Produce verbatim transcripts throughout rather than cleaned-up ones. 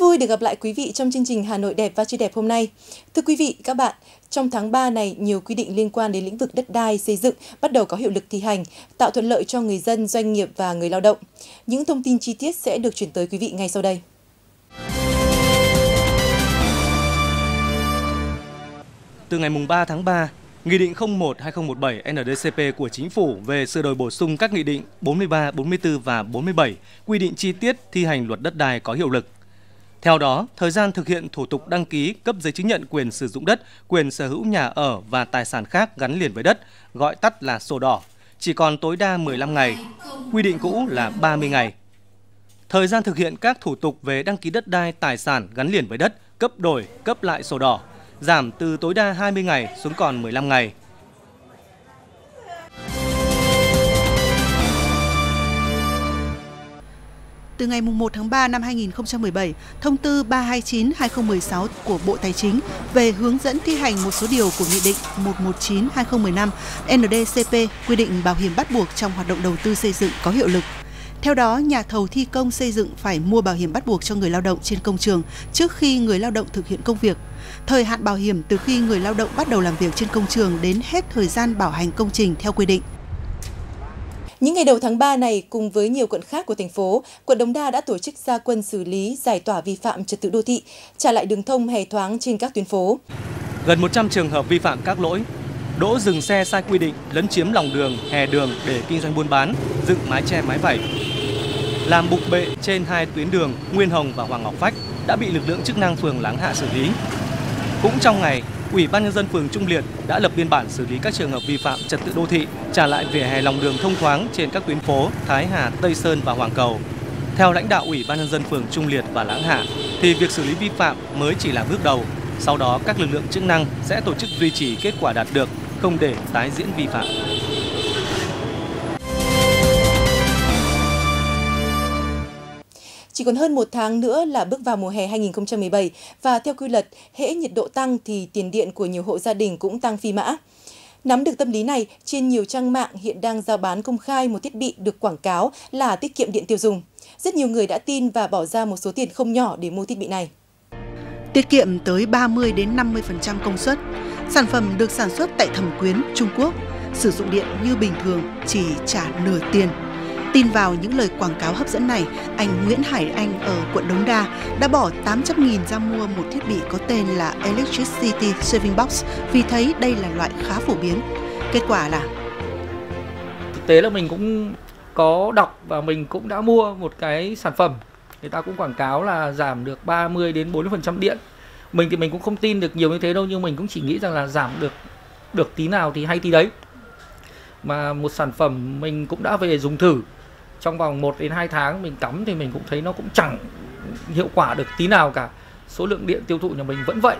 vui được gặp lại quý vị trong chương trình Hà Nội đẹp và Chưa đẹp hôm nay. Thưa quý vị, các bạn, trong tháng ba này, nhiều quy định liên quan đến lĩnh vực đất đai, xây dựng bắt đầu có hiệu lực thi hành, tạo thuận lợi cho người dân, doanh nghiệp và người lao động. Những thông tin chi tiết sẽ được chuyển tới quý vị ngay sau đây. Từ ngày ba tháng ba, Nghị định không một trên hai không một bảy N D C P của Chính phủ về sửa đổi bổ sung các nghị định bốn mươi ba, bốn mươi tư và bốn mươi bảy quy định chi tiết thi hành luật đất đai có hiệu lực. Theo đó, thời gian thực hiện thủ tục đăng ký cấp giấy chứng nhận quyền sử dụng đất, quyền sở hữu nhà ở và tài sản khác gắn liền với đất, gọi tắt là sổ đỏ, chỉ còn tối đa mười lăm ngày, quy định cũ là ba mươi ngày. Thời gian thực hiện các thủ tục về đăng ký đất đai, tài sản gắn liền với đất, cấp đổi, cấp lại sổ đỏ, giảm từ tối đa hai mươi ngày xuống còn mười lăm ngày. Từ ngày một tháng ba năm hai nghìn không trăm mười bảy, Thông tư ba hai chín trên hai không một sáu của Bộ Tài chính về hướng dẫn thi hành một số điều của Nghị định một một chín trên hai không một năm N D C P quy định bảo hiểm bắt buộc trong hoạt động đầu tư xây dựng có hiệu lực. Theo đó, nhà thầu thi công xây dựng phải mua bảo hiểm bắt buộc cho người lao động trên công trường trước khi người lao động thực hiện công việc. Thời hạn bảo hiểm từ khi người lao động bắt đầu làm việc trên công trường đến hết thời gian bảo hành công trình theo quy định. Những ngày đầu tháng ba này, cùng với nhiều quận khác của thành phố, quận Đống Đa đã tổ chức ra quân xử lý, giải tỏa vi phạm trật tự đô thị, trả lại đường thông hè thoáng trên các tuyến phố. Gần một trăm trường hợp vi phạm các lỗi: đỗ dừng xe sai quy định, lấn chiếm lòng đường, hè đường để kinh doanh buôn bán, dựng mái che mái vẩy, làm bục bệ trên hai tuyến đường Nguyên Hồng và Hoàng Ngọc Phách đã bị lực lượng chức năng phường Láng Hạ xử lý. Cũng trong ngày, Ủy ban nhân dân phường Trung Liệt đã lập biên bản xử lý các trường hợp vi phạm trật tự đô thị, trả lại vỉa hè lòng đường thông thoáng trên các tuyến phố Thái Hà, Tây Sơn và Hoàng Cầu. Theo lãnh đạo Ủy ban nhân dân phường Trung Liệt và Láng Hạ, thì việc xử lý vi phạm mới chỉ là bước đầu. Sau đó, các lực lượng chức năng sẽ tổ chức duy trì kết quả đạt được, không để tái diễn vi phạm. Chỉ còn hơn một tháng nữa là bước vào mùa hè hai nghìn không trăm mười bảy và theo quy luật, hễ nhiệt độ tăng thì tiền điện của nhiều hộ gia đình cũng tăng phi mã. Nắm được tâm lý này, trên nhiều trang mạng hiện đang giao bán công khai một thiết bị được quảng cáo là tiết kiệm điện tiêu dùng. Rất nhiều người đã tin và bỏ ra một số tiền không nhỏ để mua thiết bị này. Tiết kiệm tới ba mươi đến năm mươi phần trăm công suất. Sản phẩm được sản xuất tại Thẩm Quyến, Trung Quốc, sử dụng điện như bình thường, chỉ trả nửa tiền. Tin vào những lời quảng cáo hấp dẫn này, anh Nguyễn Hải Anh ở quận Đống Đa đã bỏ tám trăm nghìn ra mua một thiết bị có tên là Electricity Saving Box vì thấy đây là loại khá phổ biến. Kết quả là thực tế là mình cũng có đọc và mình cũng đã mua một cái sản phẩm. Người ta cũng quảng cáo là giảm được ba mươi đến bốn mươi phần trăm điện. Mình thì mình cũng không tin được nhiều như thế đâu, nhưng mình cũng chỉ nghĩ rằng là giảm được được tí nào thì hay tí đấy. Mà một sản phẩm mình cũng đã về dùng thử. Trong vòng một đến hai tháng mình cắm thì mình cũng thấy nó cũng chẳng hiệu quả được tí nào cả. Số lượng điện tiêu thụ nhà mình vẫn vậy.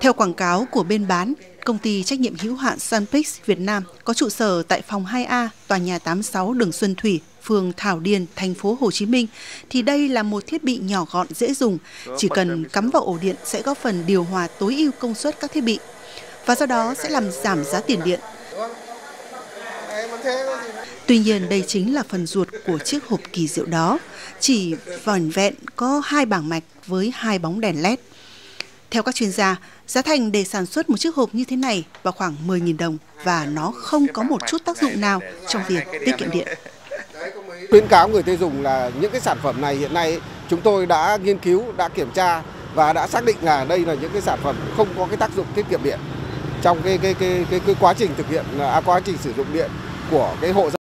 Theo quảng cáo của bên bán, công ty trách nhiệm hữu hạn Sunpix Việt Nam có trụ sở tại phòng hai A, tòa nhà tám mươi sáu đường Xuân Thủy, phường Thảo Điền, thành phố Hồ Chí Minh, thì đây là một thiết bị nhỏ gọn dễ dùng. Chỉ cần cắm vào ổ điện sẽ góp phần điều hòa tối ưu công suất các thiết bị và do đó sẽ làm giảm giá tiền điện. Tuy nhiên, đây chính là phần ruột của chiếc hộp kỳ diệu đó, chỉ vỏn vẹn có hai bảng mạch với hai bóng đèn led. Theo các chuyên gia, giá thành để sản xuất một chiếc hộp như thế này vào khoảng mười nghìn đồng và nó không có một chút tác dụng nào trong việc tiết kiệm điện. Khuyến cáo người tiêu dùng là những cái sản phẩm này hiện nay chúng tôi đã nghiên cứu, đã kiểm tra và đã xác định là đây là những cái sản phẩm không có cái tác dụng tiết kiệm điện trong cái cái cái cái, cái quá trình thực hiện à, quá trình sử dụng điện của cái hộ gia đình.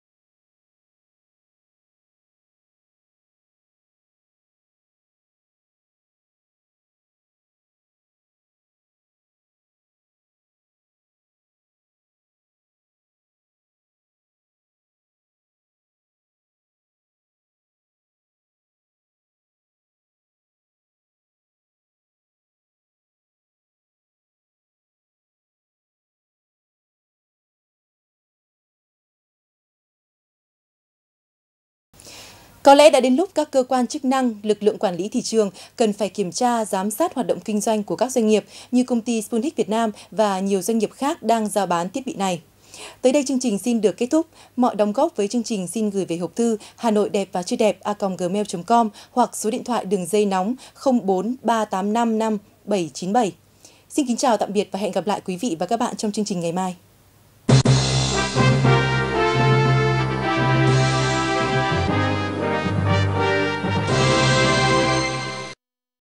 Có lẽ đã đến lúc các cơ quan chức năng, lực lượng quản lý thị trường cần phải kiểm tra, giám sát hoạt động kinh doanh của các doanh nghiệp như công ty SpoonX Việt Nam và nhiều doanh nghiệp khác đang rao bán thiết bị này. Tới đây chương trình xin được kết thúc. Mọi đóng góp với chương trình xin gửi về hộp thư hanoidepvachuydep a còng gmail chấm com hoặc số điện thoại đường dây nóng không bốn ba tám năm năm bảy chín bảy. Xin kính chào tạm biệt và hẹn gặp lại quý vị và các bạn trong chương trình ngày mai.